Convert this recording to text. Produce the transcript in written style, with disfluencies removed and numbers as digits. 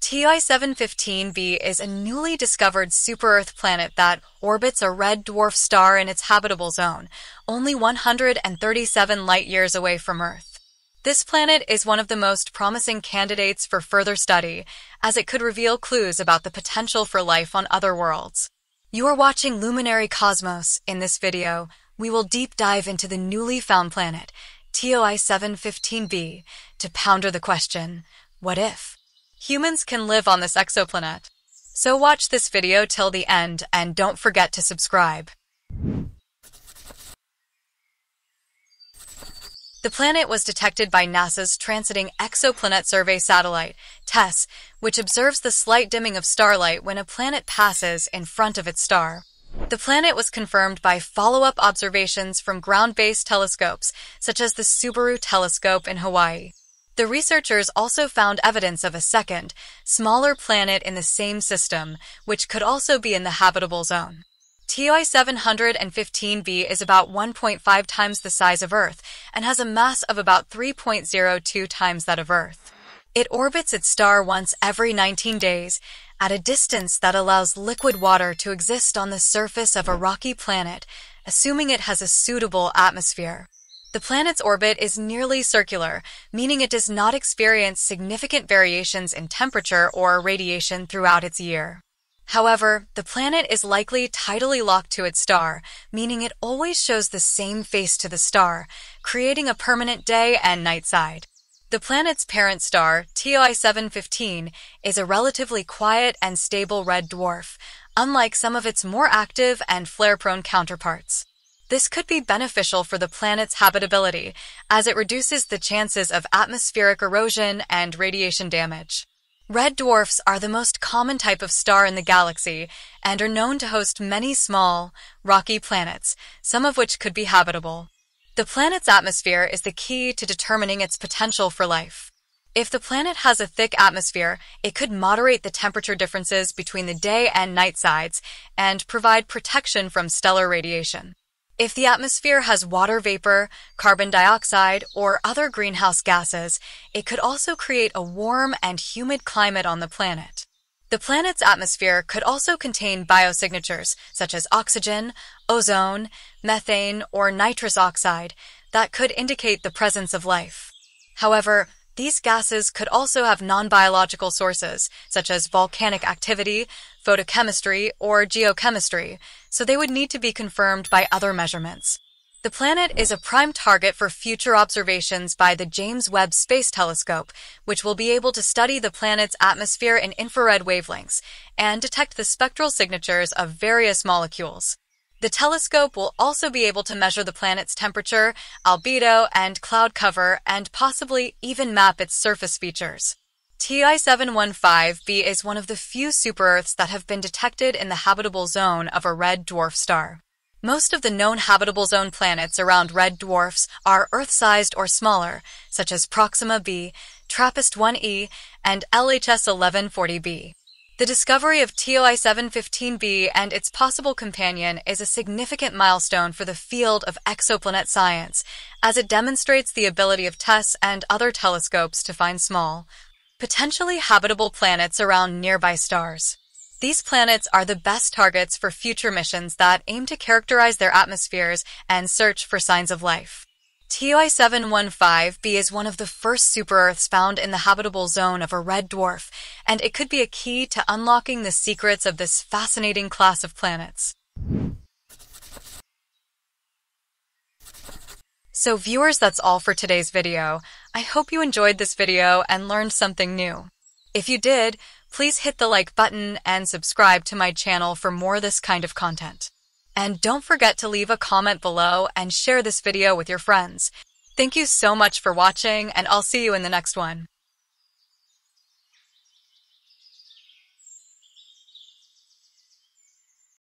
TOI-715b is a newly discovered super-Earth planet that orbits a red dwarf star in its habitable zone, only 137 light-years away from Earth. This planet is one of the most promising candidates for further study, as it could reveal clues about the potential for life on other worlds. You are watching Luminary Cosmos. In this video, we will deep dive into the newly found planet, TOI-715b, to ponder the question, what if? Humans can live on this exoplanet. So watch this video till the end and don't forget to subscribe. The planet was detected by NASA's Transiting Exoplanet Survey satellite, TESS, which observes the slight dimming of starlight when a planet passes in front of its star. The planet was confirmed by follow-up observations from ground-based telescopes, such as the Subaru Telescope in Hawaii. The researchers also found evidence of a second, smaller planet in the same system, which could also be in the habitable zone. TOI-715b is about 1.5 times the size of Earth and has a mass of about 3.02 times that of Earth. It orbits its star once every 19 days, at a distance that allows liquid water to exist on the surface of a rocky planet, assuming it has a suitable atmosphere. The planet's orbit is nearly circular, meaning it does not experience significant variations in temperature or radiation throughout its year. However, the planet is likely tidally locked to its star, meaning it always shows the same face to the star, creating a permanent day and night side. The planet's parent star, TOI-715, is a relatively quiet and stable red dwarf, unlike some of its more active and flare-prone counterparts. This could be beneficial for the planet's habitability, as it reduces the chances of atmospheric erosion and radiation damage. Red dwarfs are the most common type of star in the galaxy and are known to host many small, rocky planets, some of which could be habitable. The planet's atmosphere is the key to determining its potential for life. If the planet has a thick atmosphere, it could moderate the temperature differences between the day and night sides and provide protection from stellar radiation. If the atmosphere has water vapor, carbon dioxide, or other greenhouse gases, it could also create a warm and humid climate on the planet. The planet's atmosphere could also contain biosignatures, such as oxygen, ozone, methane, or nitrous oxide, that could indicate the presence of life. However, these gases could also have non-biological sources, such as volcanic activity, photochemistry, or geochemistry, so they would need to be confirmed by other measurements. The planet is a prime target for future observations by the James Webb Space Telescope, which will be able to study the planet's atmosphere in infrared wavelengths and detect the spectral signatures of various molecules. The telescope will also be able to measure the planet's temperature, albedo, and cloud cover, and possibly even map its surface features. TOI-715b is one of the few super-Earths that have been detected in the habitable zone of a red dwarf star. Most of the known habitable zone planets around red dwarfs are Earth-sized or smaller, such as Proxima b, Trappist-1e, and LHS-1140b. The discovery of TOI-715b and its possible companion is a significant milestone for the field of exoplanet science, as it demonstrates the ability of TESS and other telescopes to find small, potentially habitable planets around nearby stars. These planets are the best targets for future missions that aim to characterize their atmospheres and search for signs of life. TOI-715b is one of the first super-Earths found in the habitable zone of a red dwarf, and it could be a key to unlocking the secrets of this fascinating class of planets. So viewers, that's all for today's video. I hope you enjoyed this video and learned something new. If you did, please hit the like button and subscribe to my channel for more of this kind of content. And don't forget to leave a comment below and share this video with your friends. Thank you so much for watching, and I'll see you in the next one.